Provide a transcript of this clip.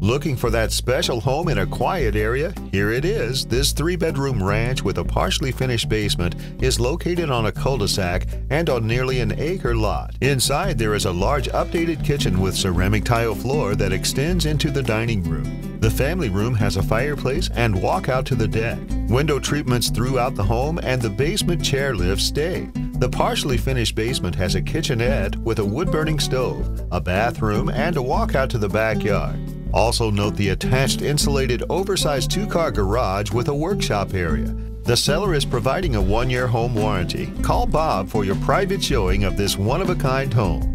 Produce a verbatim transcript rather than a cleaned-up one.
Looking for that special home in a quiet area? Here it is. This three-bedroom ranch with a partially finished basement is located on a cul-de-sac and on nearly an acre lot. Inside, there is a large updated kitchen with ceramic tile floor that extends into the dining room. The family room has a fireplace and walkout to the deck. Window treatments throughout the home and the basement chair lifts stay. The partially finished basement has a kitchenette with a wood-burning stove, a bathroom, and a walkout to the backyard. Also note the attached insulated oversized two-car garage with a workshop area. The seller is providing a one-year home warranty. Call Bob for your private showing of this one-of-a-kind home.